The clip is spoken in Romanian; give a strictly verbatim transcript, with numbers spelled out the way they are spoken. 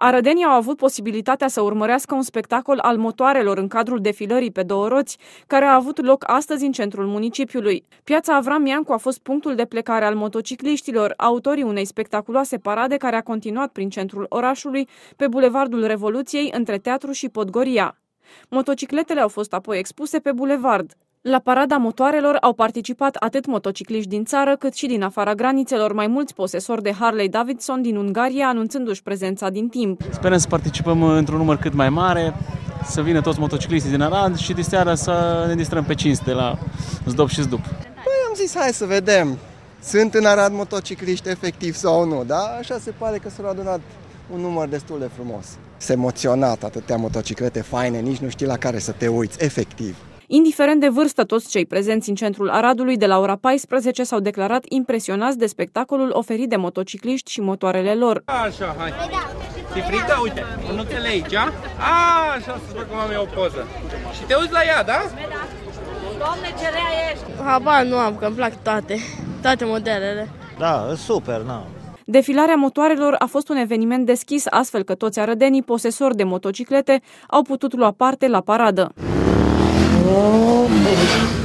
Arădenii au avut posibilitatea să urmărească un spectacol al motoarelor în cadrul defilării pe două roți, care a avut loc astăzi în centrul municipiului. Piața Avram Iancu a fost punctul de plecare al motocicliștilor, autorii unei spectaculoase parade care a continuat prin centrul orașului, pe Bulevardul Revoluției, între Teatru și Podgoria. Motocicletele au fost apoi expuse pe bulevard. La parada motoarelor au participat atât motocicliști din țară, cât și din afara granițelor, mai mulți posesori de Harley Davidson din Ungaria, anunțându-și prezența din timp. Sperăm să participăm într-un număr cât mai mare, să vină toți motocicliștii din Arad și de seara să ne distrăm pe cinste la Zdob și Zdup. Păi am zis, hai să vedem, sunt în Arad motocicliști efectiv sau nu, dar așa se pare că s-au adunat un număr destul de frumos. S-a emoționat, atâtea motociclete faine, nici nu știi la care să te uiți, efectiv. Indiferent de vârstă, toți cei prezenți în centrul Aradului de la ora paisprezece s-au declarat impresionați de spectacolul oferit de motocicliști și motoarele lor. Așa, hai. Ți-e frică? Uite, mânuțele aici, a? Așa, să fac mami o poză. Și te uiți la ea, da? Doamne, ce rea ești! Habar nu am, că îmi plac toate, toate modelele. Da, super, na. Defilarea motoarelor a fost un eveniment deschis, astfel că toți arădenii posesori de motociclete au putut lua parte la paradă. Oh,